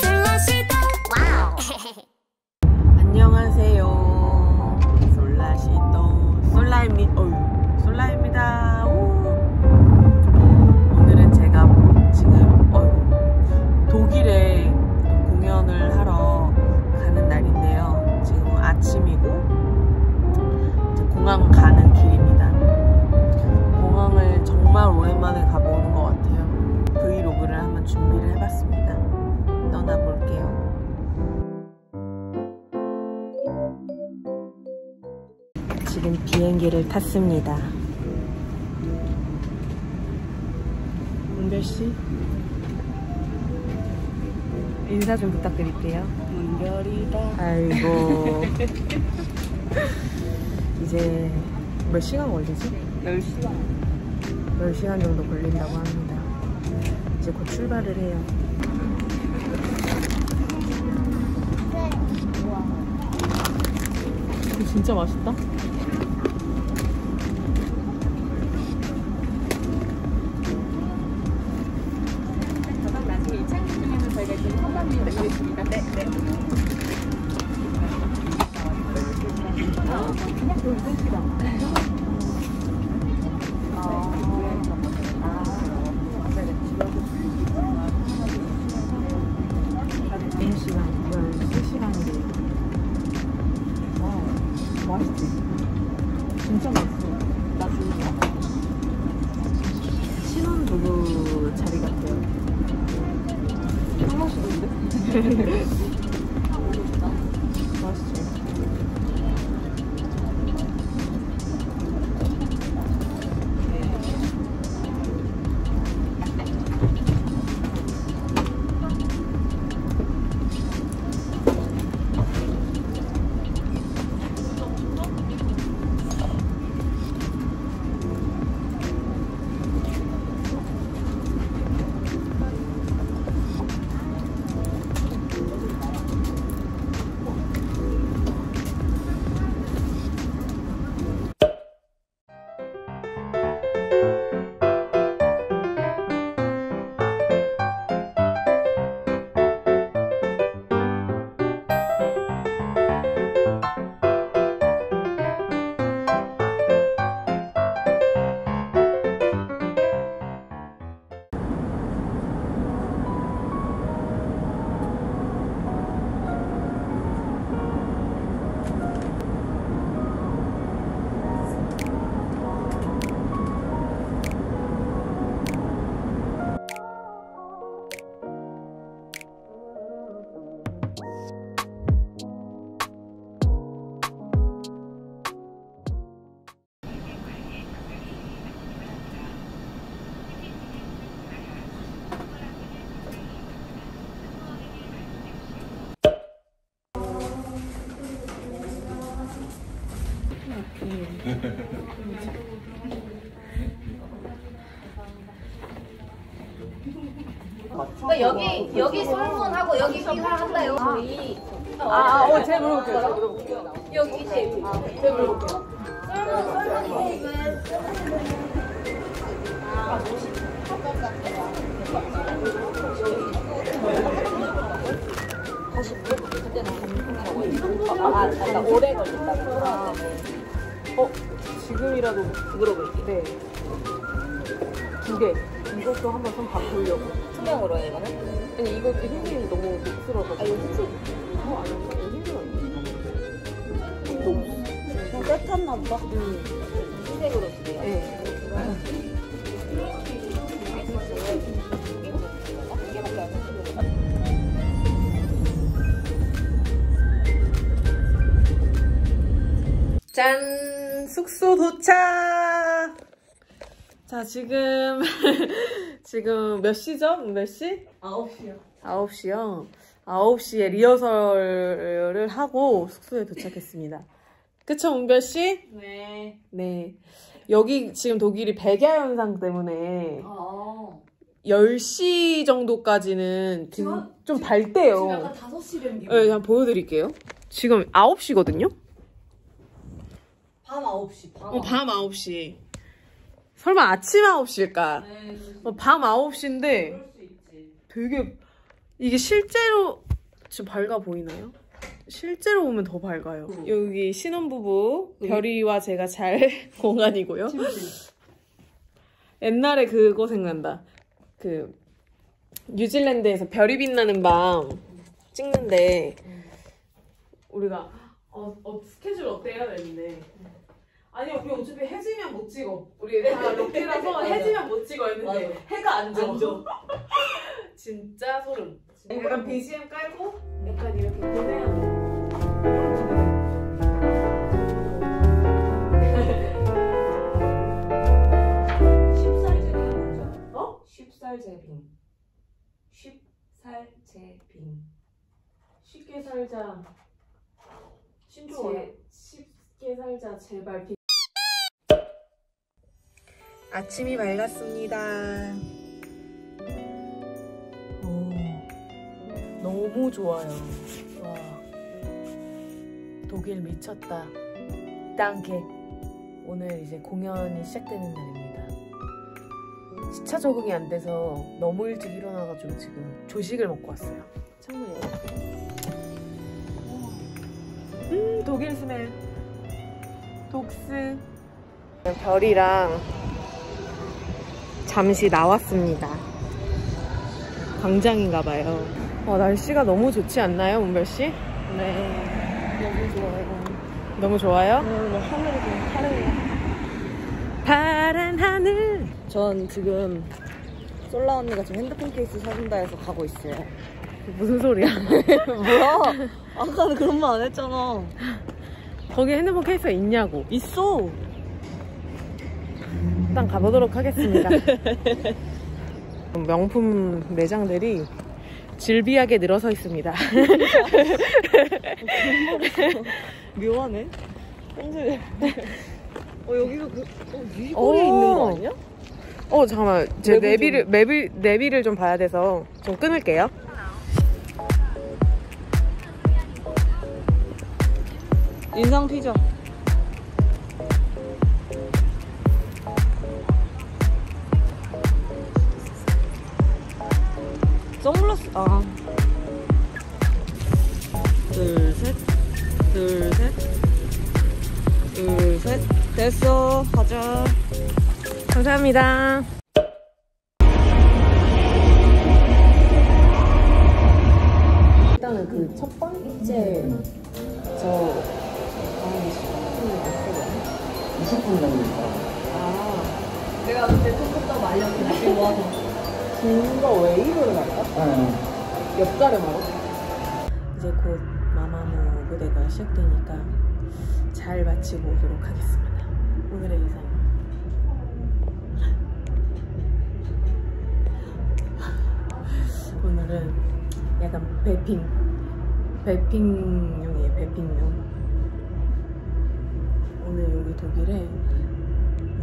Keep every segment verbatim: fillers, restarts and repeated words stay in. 솔라시도 와우. 안녕하세요. 솔라시도 솔라입니 어유 솔라입니다. 오. 오늘은 제가 지금 어유 독일에 공연을 하러 가는 날인데요. 지금 아침이고 이제 공항 가는 길입니다. 공항을 정말 오랜만에 가보는 것 같아요. 브이로그를 한번 준비를 해봤습니다. 떠나볼게요. 지금 비행기를 탔습니다. 문별씨 인사 좀 부탁드릴게요. 문별이다. 아이고. 이제 몇 시간 걸리지? 열 시간 열 시간 정도 걸린다고 합니다. 이제 곧 출발을 해요. 진짜 맛있다. 저랑 나중에 이창기 중에서 저희가 지금 선반비를 드리겠습니다. 네, 네. 아, 그냥 돌고기다. 맛있지? 진짜 맛있어. 나중에 신혼부부 자리 같아요. 술 마시던데? 맛있지? 그러니까 여기 여기 설문하고 여기 기사한다요. 저희 아어 제가 물어볼게요. 여기 이제 제가 물어볼게요. 설문 설문 이게 아 오십 번 같아요. 다시 그때 나온 아 그러니까 오래 걸린다고. 어 지금이라도 물어볼게. 네. 두 개. 이것도 한번 좀 바꾸려고. 투명으로 해, 이거는? 아니, 이것도 힘들이 너무 흡스러워서. 아, 이거 흡수? 어, 아니, 이거 힘들었네. 너무. 깨끗나 보다? 응. 흰색으로 주세요. 네. 이게밖에 안 흡수되거든요. 짠! 숙소 도착! 자, 지금 지금 몇 시죠? 몇 시? 아홉 시요. 아홉 시요? 아홉 시에 리허설을 하고 숙소에 도착했습니다. 그쵸, 은별 씨? 네. 네. 여기 지금 독일이 백야 현상 때문에 아. 열 시 정도까지는 지금 좀 밝대요. 지금 약간 다섯 시 된 기분. 네, 한번 보여드릴게요. 지금 아홉 시거든요? 밤 아홉 시. 밤, 어, 밤 아홉 시. 설마 아침 아홉 시일까? 네. 어, 밤 아홉 시인데 그럴 수 있지. 되게 이게 실제로 지금 밝아 보이나요? 실제로 보면 더 밝아요. 응. 여기 신혼부부 응. 별이와 제가 잘 공간이고요. 침실. 옛날에 그거 생각난다. 그 뉴질랜드에서 별이 빛나는 밤 찍는데 응. 우리가 어, 어, 스케줄 어때 해야 되는데 아니 우리 어차피 해지면 못 찍어. 우리 다 롯데라서 해지면 못 찍어 했는데 맞아. 해가 안 져. 진짜 소름. 진짜 약간 비지엠 깔고 약간 이렇게 보내야 돼. 십살제빙 십살제빙 쉽게 살자 신조어 쉽게 살자 제발 비... 아침이 밝았습니다. 오, 너무 좋아요. 와, 독일 미쳤다 땅게. 오늘 이제 공연이 시작되는 날입니다. 시차 적응이 안 돼서 너무 일찍 일어나가지고 지금 조식을 먹고 왔어요. 창문 열어볼게요. 음, 독일 스멜. 독스. 별이랑 잠시 나왔습니다. 광장인가봐요. 와, 날씨가 너무 좋지 않나요, 문별씨? 네. 너무 좋아요. 너무 좋아요? 네, 하늘이 파래요. 파란 하늘. 전 지금 솔라 언니가 지금 핸드폰 케이스 사준다 해서 가고 있어요. 무슨 소리야? 뭐야? 아까는 그런 말 안 했잖아. 거기 핸드폰 케이스가 있냐고. 있어. 일단 가보도록 하겠습니다. 명품 매장들이 질비하게 늘어서 있습니다. 묘하네. 현재. 어, 여기가 그, 어, 위거리에 있는 거 아니야? 어, 잠깐만. 제 내비를, 좀... 내비, 내비를 좀 봐야 돼서 좀 끊을게요. 인상 피자. 선글라스, 아. 둘, 셋. 둘, 셋. 둘, 셋. 됐어, 가자. 감사합니다. 일단은 그 첫 번째 저 이십 분이 넘는다. 아, 내가 그때 톡톡톡 말렸는데 지금 와서 긴거 웨이브를 갈까? 응. 옆자를 말어? 이제 곧 마마무 무대가 시작되니까 잘 마치고 오도록 하겠습니다. 오늘의 의상. 오늘은 약간 배핑. 배핑용이에요, 배핑용. 오늘 여기 독일에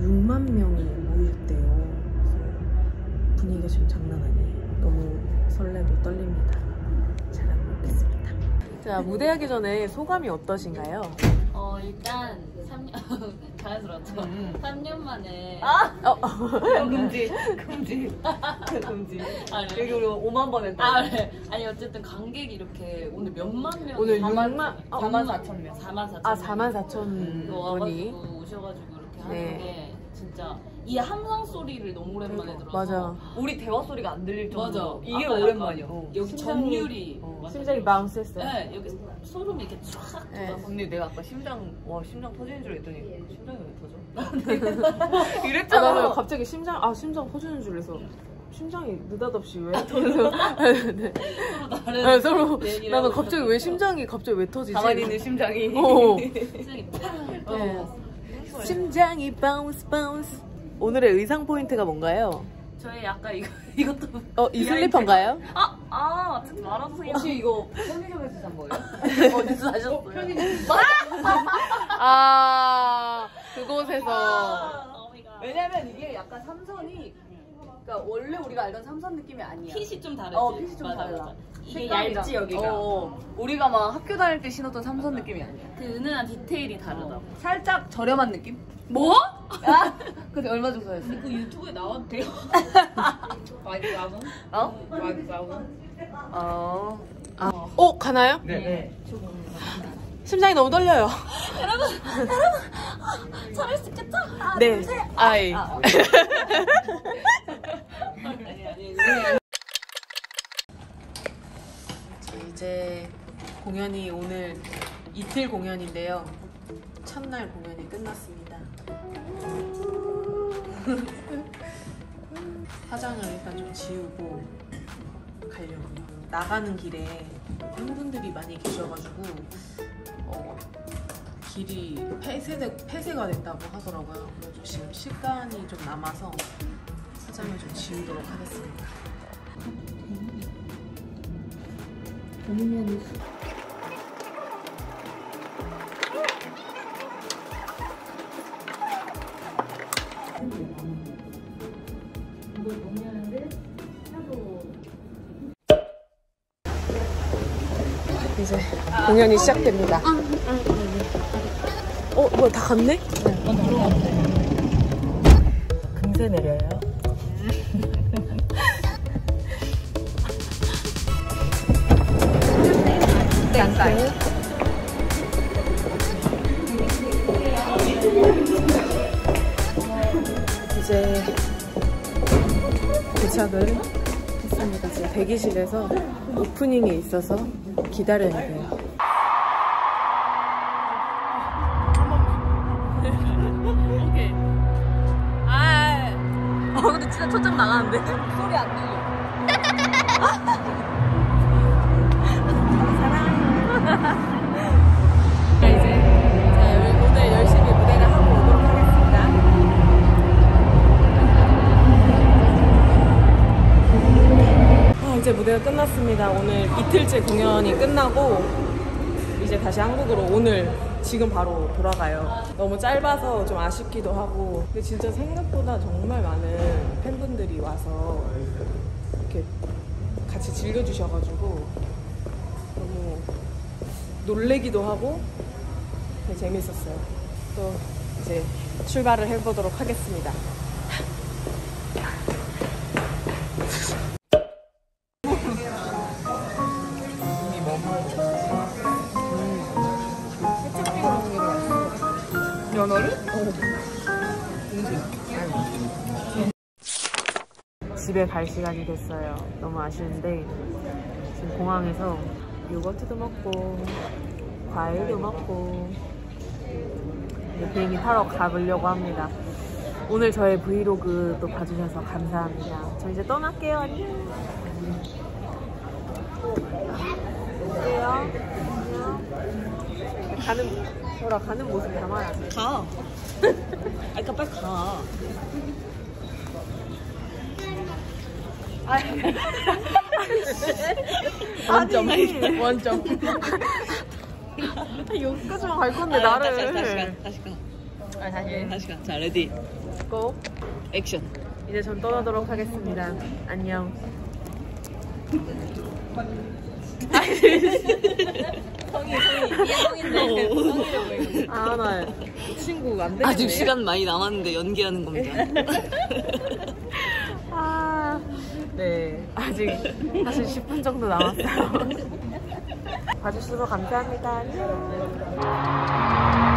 육만 명이 모이셨대요. 그래서 분위기가 지금 장난 아니에요. 너무 설레고 떨립니다. 잘하고 오겠습니다. 자, 무대하기 전에 소감이 어떠신가요? 어, 일단 삼 년 자연스럽죠. 음. 삼 년 만에 아! 어. 금지 금지 금지 아, 그래. 여기 우리 오만 번 했다. 아, 그래. 아니 어쨌든 관객이 이렇게 오늘 몇만 명 오늘 사만 사천 명 사만 사천 명 아 사만 사천 분이 오셔가지고 이렇게 하는 네. 게 진짜 이 함성 소리를 너무 오랜만에 들어서 맞아. 우리 대화 소리가 안 들릴 정도. 맞아. 이게 오랜만이야. 어. 여기 전율이 어. 심장이 마운스 했어요. 네, 여기 소름이 이렇게 촥 돋아. 언니 내가 아까 심장 와 심장 터지는 줄 알았더니 심장이 왜 터져? 이랬잖아. 아, 나는 갑자기 심장 아 심장 터지는 줄 알아서 심장이 느닷없이 왜 터져요? 네. 네, 서로 나도 갑자기 왜 심장이 갑자기 왜 터지지? 가만히 있는 심장이 어. 심장이 팡. 네. 심장이 바운스 바운스. 오늘의 의상 포인트가 뭔가요? 저희 약간 이거 이것도 어 이 슬리퍼인가요? 아! 아! 말아주세요. 혹시 이거 편의점에서 산 거예요? 어디서 사셨어요? 편의점. 아! 그곳에서. 왜냐면 이게 약간 삼선이 그러니까 원래 우리가 알던 삼선 느낌이 아니야. 핏이 좀 다르지. 어, 핏이 좀 맞아, 달라. 맞아. 이게 얇지 여기가. 어, 우리가 막 학교 다닐 때 신었던 삼선 맞아. 느낌이 아니야. 그 은은한 디테일이 다르다. 어. 살짝 저렴한 느낌? 뭐? 아, 근데 얼마 정도 했어? 이거 유튜브에 나와도 돼요? 많이 나와? 어? 많이 나와? 어. 아. 어. 오, 가나요? 네. 네. 심장이 너무 떨려요. 여러분, 여러분, 잘할 수 있겠죠? 아, 네. 아이. 아, 아니, 아니, 아니. 이제 공연이 오늘 이틀 공연인데요. 첫날 공연이 끝났습니다. 화장을 일단 좀 지우고 가려고요. 나가는 길에 팬분들이 많이 계셔가지고 어, 길이 폐쇄되, 폐쇄가 됐다고 하더라고요. 그래서 지금 시간이 좀 남아서 화장을 좀 지우도록 하겠습니다. 아니면 이제 공연이 시작됩니다. 어? 뭐야, 다 갔네? 금세 내려요. 땡땡. 이제 도착을 했습니다. 지금 대기실에서 오프닝이 있어서 기다려야 돼요. 오케이. 아, 어, 근데 진짜 초점 나가는데? 소리 안 들려. 사랑해요. 이제 무대가 끝났습니다. 오늘 이틀째 공연이 끝나고 이제 다시 한국으로 오늘 지금 바로 돌아가요. 너무 짧아서 좀 아쉽기도 하고, 근데 진짜 생각보다 정말 많은 팬분들이 와서 이렇게 같이 즐겨주셔가지고 너무 놀래기도 하고 되게 재밌었어요. 또 이제 출발을 해보도록 하겠습니다. 집에 갈 시간이 됐어요. 너무 아쉬운데 지금 공항에서 요거트도 먹고 과일도 먹고 이제 비행기 타러 가보려고 합니다. 오늘 저의 브이로그 또 봐주셔서 감사합니다. 저 이제 떠날게요. 안녕. 안녕. 가는 돌아가는 모습 담아야 돼. 가. 아까 빨리 가. 원점. 원점. 여기까지만 갈 건데. 아니, 나를. 다시 가. 다시 가. 아, 다시. 다시 가. 자, 레디. 고. 액션. 이제 전 떠나도록 하겠습니다. 안녕. 성이, 성이, 미안인데. 아, 나 친구가 안 되네. 아직 시간 많이 남았는데 연기하는 겁니다. 아, 네. 아직 사실 십 분 정도 남았어요. 봐주셔서 감사합니다. 안녕.